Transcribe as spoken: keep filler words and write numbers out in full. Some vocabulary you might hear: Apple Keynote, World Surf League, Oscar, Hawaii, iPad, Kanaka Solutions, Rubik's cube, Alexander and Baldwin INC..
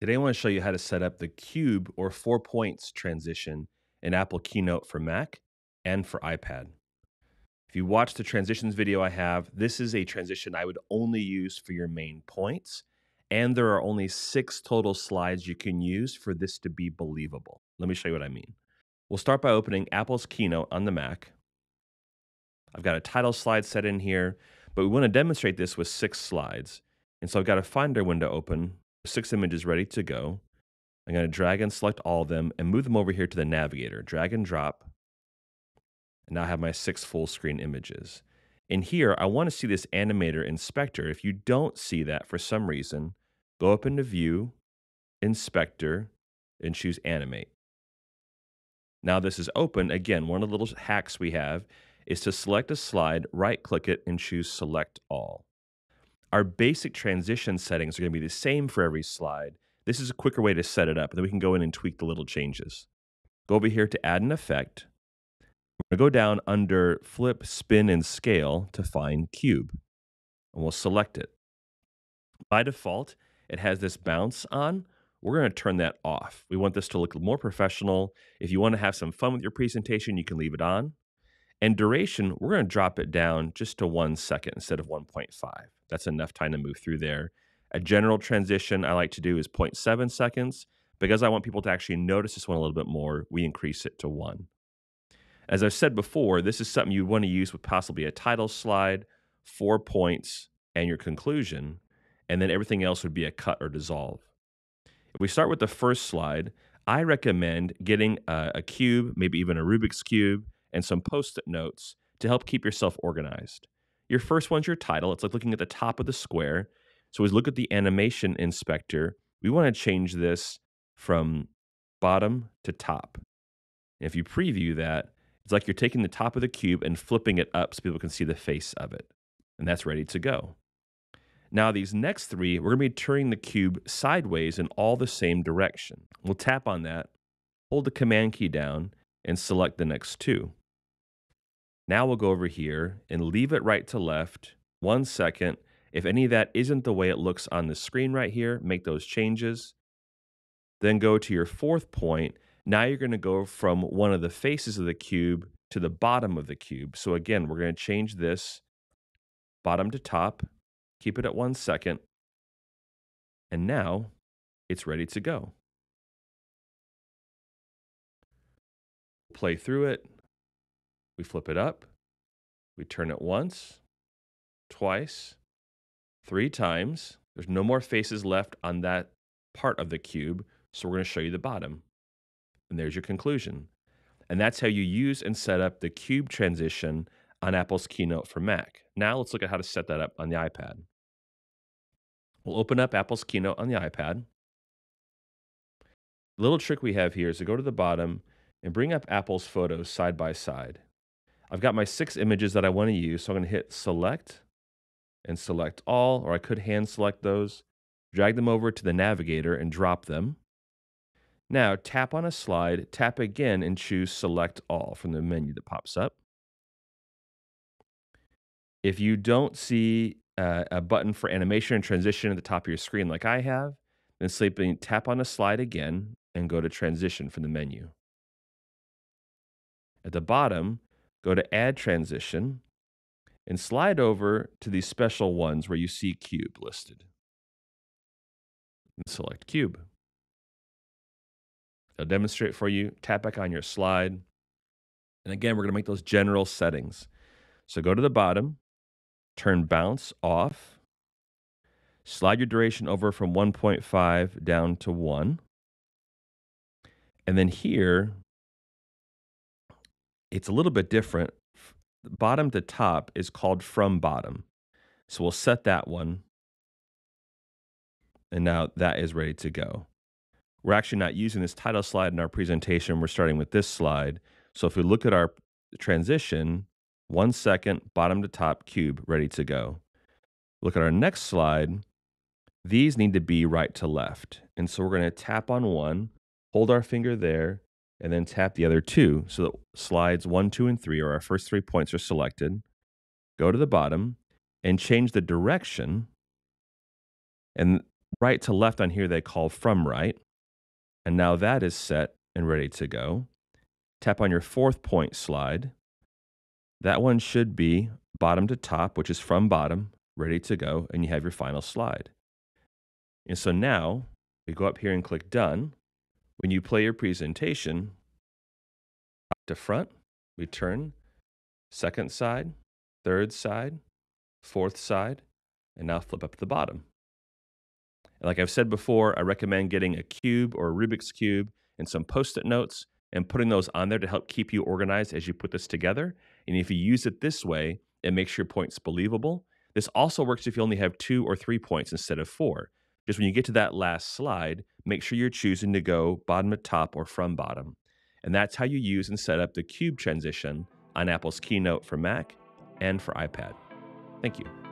Today, I want to show you how to set up the cube or four points transition in Apple Keynote for Mac and for iPad. If you watch the transitions video I have, this is a transition I would only use for your main points, and there are only six total slides you can use for this to be believable. Let me show you what I mean. We'll start by opening Apple's Keynote on the Mac. I've got a title slide set in here, but we want to demonstrate this with six slides. And so I've got a Finder window open. Six images ready to go. I'm going to drag and select all of them and move them over here to the navigator. Drag and drop. And now I have my six full screen images. In here, I want to see this animator inspector. If you don't see that for some reason, go up into View, Inspector, and choose Animate. Now this is open. Again, one of the little hacks we have is to select a slide, right-click it, and choose Select All. Our basic transition settings are going to be the same for every slide. This is a quicker way to set it up, and then we can go in and tweak the little changes. Go over here to add an effect. We're going to go down under flip, spin, and scale to find cube, and we'll select it. By default, it has this bounce on. We're going to turn that off. We want this to look more professional. If you want to have some fun with your presentation, you can leave it on. And duration, we're going to drop it down just to one second instead of one point five. That's enough time to move through there. A general transition I like to do is zero point seven seconds. Because I want people to actually notice this one a little bit more, we increase it to one. As I've said before, this is something you want to use with possibly a title slide, four points, and your conclusion, and then everything else would be a cut or dissolve. If we start with the first slide, I recommend getting a, a cube, maybe even a Rubik's cube, and some post-it notes to help keep yourself organized. Your first one's your title. It's like looking at the top of the square. So as we look at the animation inspector, we want to change this from bottom to top. And if you preview that, it's like you're taking the top of the cube and flipping it up so people can see the face of it. And that's ready to go. Now these next three, we're going to be turning the cube sideways in all the same direction. We'll tap on that, hold the command key down, and select the next two. Now we'll go over here and leave it right to left, one second. If any of that isn't the way it looks on the screen right here, make those changes. Then go to your fourth point. Now you're going to go from one of the faces of the cube to the bottom of the cube. So again, we're going to change this bottom to top, keep it at one second, and now it's ready to go. Play through it. We flip it up, we turn it once, twice, three times. There's no more faces left on that part of the cube, so we're going to show you the bottom. And there's your conclusion. And that's how you use and set up the cube transition on Apple's Keynote for Mac. Now let's look at how to set that up on the iPad. We'll open up Apple's Keynote on the iPad. The little trick we have here is to go to the bottom and bring up Apple's photos side by side. I've got my six images that I want to use, so I'm going to hit Select and Select All, or I could hand select those, drag them over to the navigator and drop them. Now tap on a slide, tap again and choose Select All from the menu that pops up. If you don't see uh, a button for animation and transition at the top of your screen like I have, then simply tap on a slide again and go to Transition from the menu. At the bottom, go to Add Transition and slide over to these special ones where you see Cube listed. And select Cube. It'll demonstrate for you. Tap back on your slide. And again, we're going to make those general settings. So go to the bottom, turn Bounce off, slide your duration over from one point five down to one. And then here, it's a little bit different. Bottom to top is called from bottom. So we'll set that one. And now that is ready to go. We're actually not using this title slide in our presentation. We're starting with this slide. So if we look at our transition, one second, bottom to top cube, ready to go. Look at our next slide. These need to be right to left. And so we're going to tap on one, hold our finger there, and then tap the other two so that slides one, two, and three, or our first three points, are selected. Go to the bottom and change the direction. And right to left on here, they call from right. And now that is set and ready to go. Tap on your fourth point slide. That one should be bottom to top, which is from bottom, ready to go, and you have your final slide. And so now we go up here and click done. When you play your presentation, top to front, we turn second side, third side, fourth side, and now flip up to the bottom. And like I've said before, I recommend getting a cube or a Rubik's cube and some post-it notes and putting those on there to help keep you organized as you put this together. And if you use it this way, it makes your points believable. This also works if you only have two or three points instead of four. Just when you get to that last slide, make sure you're choosing to go bottom to top or from bottom. And that's how you use and set up the cube transition on Apple's Keynote for Mac and for iPad. Thank you.